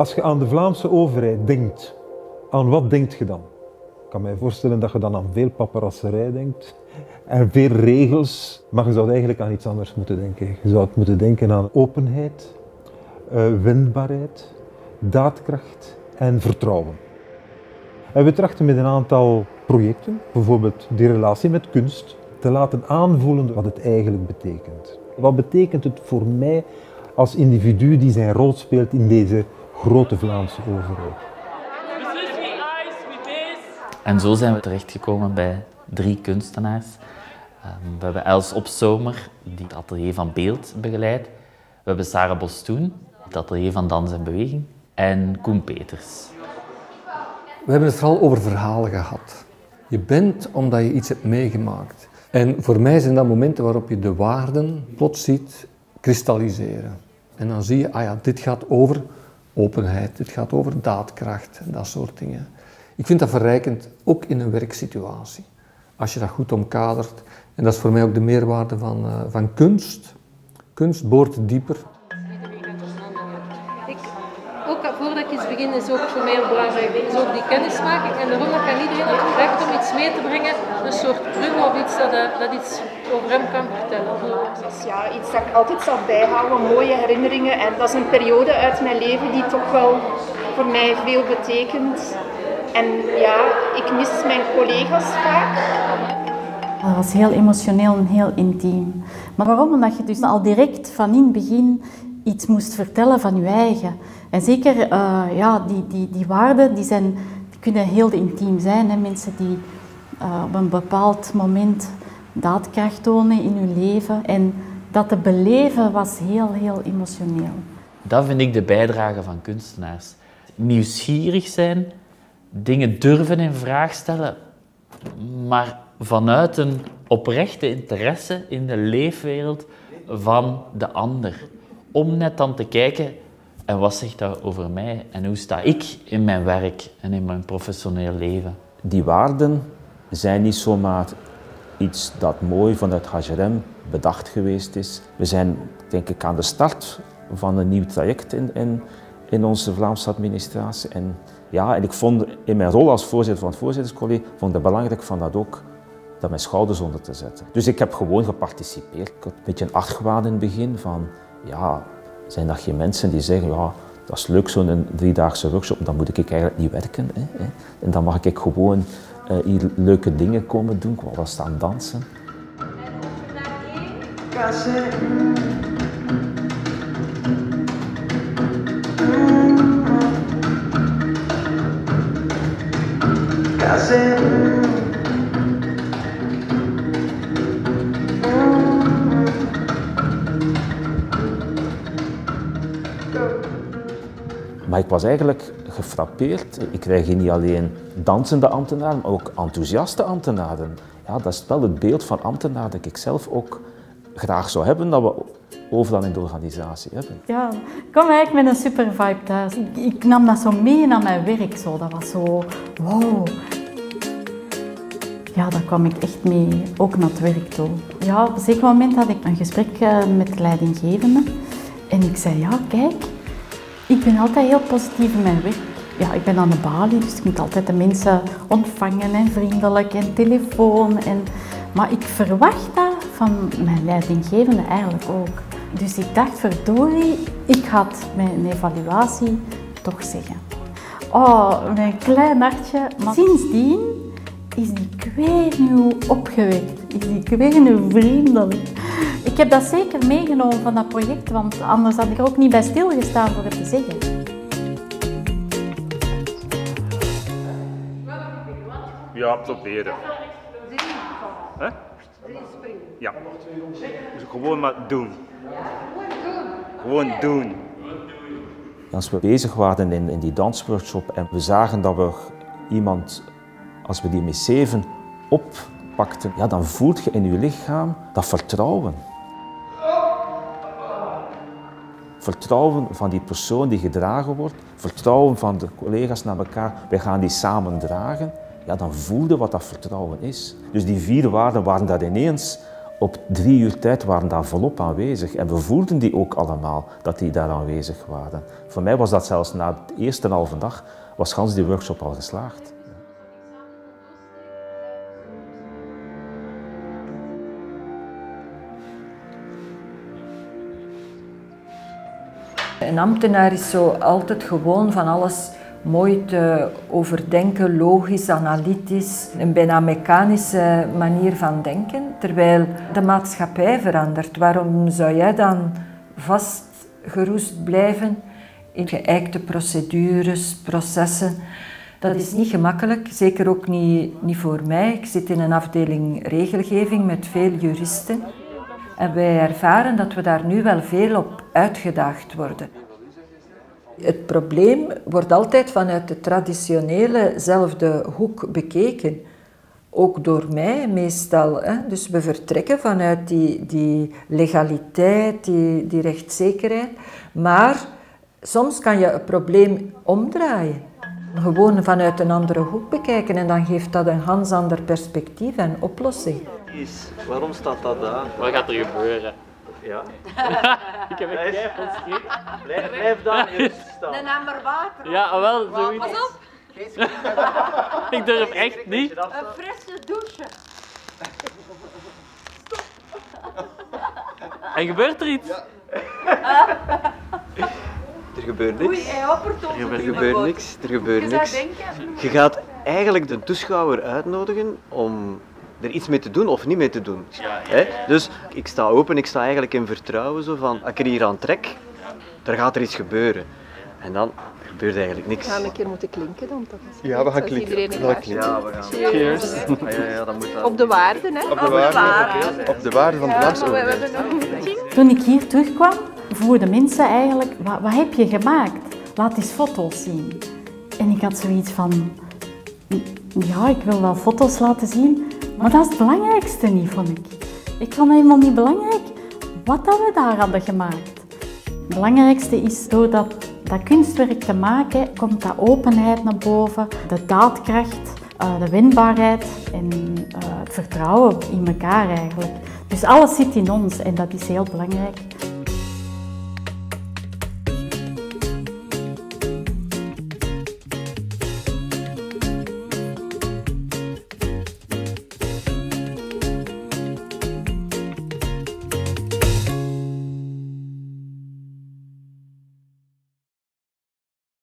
Als je aan de Vlaamse overheid denkt, aan wat denkt je dan? Ik kan mij voorstellen dat je dan aan veel paparasserij denkt en veel regels, maar je zou eigenlijk aan iets anders moeten denken. Je zou het moeten denken aan openheid, wendbaarheid, daadkracht en vertrouwen. En we trachten met een aantal projecten, bijvoorbeeld die relatie met kunst, te laten aanvoelen wat het eigenlijk betekent. Wat betekent het voor mij als individu die zijn rol speelt in deze grote Vlaamse overheid? En zo zijn we terechtgekomen bij 3 kunstenaars. We hebben Els Opzomer, die het atelier van beeld begeleidt. We hebben Sarah Bostoen, het atelier van dans en beweging. En Koen Peters. We hebben het al over verhalen gehad. Je bent omdat je iets hebt meegemaakt. En voor mij zijn dat momenten waarop je de waarden plots ziet kristalliseren. En dan zie je, ah ja, dit gaat over openheid, dit gaat over daadkracht en dat soort dingen. Ik vind dat verrijkend, ook in een werksituatie. Als je dat goed omkadert. En dat is voor mij ook de meerwaarde van kunst. Kunst boort dieper. Voordat ik iets begin, is ook voor mij heel belangrijk, is ook die kennismaking. En daarom kan iedereen het recht om iets mee te brengen, een soort brug of iets dat iets over hem kan vertellen. Dus ja, iets dat ik altijd zal bijhouden, mooie herinneringen. En dat is een periode uit mijn leven die toch wel voor mij veel betekent. En ja, ik mis mijn collega's vaak. Dat was heel emotioneel en heel intiem. Maar waarom? Omdat je dus al direct van in het begin iets moest vertellen van je eigen. En zeker ja, die waarden die kunnen heel intiem zijn. Hè? Mensen die op een bepaald moment daadkracht tonen in hun leven. En dat te beleven was heel emotioneel. Dat vind ik de bijdrage van kunstenaars. Nieuwsgierig zijn, dingen durven in vraag stellen, maar vanuit een oprechte interesse in de leefwereld van de ander. Om net dan te kijken, en wat zegt dat over mij en hoe sta ik in mijn werk en in mijn professioneel leven? Die waarden zijn niet zomaar iets dat mooi vanuit HRM bedacht geweest is. We zijn, denk ik, aan de start van een nieuw traject in onze Vlaamse administratie. En, ja, en ik vond in mijn rol als voorzitter van het voorzitterscollege vond het belangrijk van dat ook dat mijn schouders onder te zetten. Dus ik heb gewoon geparticipeerd. Ik had een beetje een argwaan in het begin van, ja, zijn dat geen mensen die zeggen, ja, dat is leuk zo'n 3-daagse workshop, dan moet ik eigenlijk niet werken. Hè? En dan mag ik gewoon hier leuke dingen komen doen, wat staan dansen. Maar ik was eigenlijk gefrappeerd. Ik krijg hier niet alleen dansende ambtenaren, maar ook enthousiaste ambtenaren. Ja, dat is wel het beeld van ambtenaren dat ik zelf ook graag zou hebben, dat we overal in de organisatie hebben. Ja, ik kwam eigenlijk met een super vibe thuis. Ik nam dat zo mee naar mijn werk. Zo. Dat was zo, wow. Ja, daar kwam ik echt mee, ook naar het werk toe. Ja, op een zeker moment had ik een gesprek met de leidinggevende. En ik zei, ja, kijk. Ik ben altijd heel positief in mijn werk. Ja, ik ben aan de balie, dus ik moet altijd de mensen ontvangen en vriendelijk en telefoon. Maar ik verwacht dat van mijn leidinggevende eigenlijk ook. Dus ik dacht, verdorie, ik had mijn evaluatie toch zeggen. Oh, mijn klein hartje. Maar sindsdien is die kweenu opgewekt, is die kweenu vriendelijk. Ik heb dat zeker meegenomen van dat project, want anders had ik er ook niet bij stilgestaan voor het te zeggen. Ja, proberen. Hè? Ja. Dus gewoon maar doen. Gewoon doen. Als we bezig waren in die dansworkshop en we zagen dat we iemand, als we die met 7 oppakten, ja, dan voelt je in je lichaam dat vertrouwen. Vertrouwen van die persoon die gedragen wordt, vertrouwen van de collega's naar elkaar, wij gaan die samen dragen. Ja, dan voelde wat dat vertrouwen is. Dus die 4 waarden waren daar ineens Op 3 uur tijd waren daar volop aanwezig en we voelden die ook allemaal, dat die daar aanwezig waren. Voor mij was dat zelfs na de eerste halve dag, was gans die workshop al geslaagd. Een ambtenaar is zo altijd gewoon van alles mooi te overdenken, logisch, analytisch, een bijna mechanische manier van denken, terwijl de maatschappij verandert. Waarom zou jij dan vastgeroest blijven in geëikte procedures, processen? Dat is niet gemakkelijk, zeker ook niet voor mij. Ik zit in een afdeling regelgeving met veel juristen. En wij ervaren dat we daar nu wel veel op uitgedaagd worden. Het probleem wordt altijd vanuit de traditionelezelfde hoek bekeken. Ook door mij meestal. Hè? Dus we vertrekken vanuit die legaliteit, die rechtszekerheid. Maar soms kan je het probleem omdraaien. Gewoon vanuit een andere hoek bekijken en dan geeft dat een ganz ander perspectief en oplossing. Waarom staat dat daar? Wat gaat er gebeuren? Ja. Ik heb een kei van schrik. Blijf daar eerst staan. Een emmer water. Ja, wel, zoiets. Pas op. Ik durf echt niet. Een frisse douche. En gebeurt er iets? Ja. Er gebeurt niks. Oei, hij oppert ons. Er gebeurt niks. Je gaat eigenlijk de toeschouwer uitnodigen om er iets mee te doen of niet mee te doen. Ja. Dus ik sta open, ik sta eigenlijk in vertrouwen zo van, als ik er hier aan trek, dan gaat er iets gebeuren. En dan gebeurt eigenlijk niks. We gaan een keer moeten klinken dan toch? Ja, we gaan klinken. Cheers. Op de waarden, hè? Op de waarden van de Vlaamse overheid. Toen ik hier terugkwam, vroegen mensen eigenlijk, wat heb je gemaakt? Laat eens foto's zien. En ik had zoiets van, ja, ik wil wel foto's laten zien. Maar dat is het belangrijkste niet, vond ik. Ik vond helemaal niet belangrijk wat dat we daar hadden gemaakt. Het belangrijkste is, door dat kunstwerk te maken, komt dat openheid naar boven, de daadkracht, de wendbaarheid en het vertrouwen in elkaar eigenlijk. Dus alles zit in ons en dat is heel belangrijk.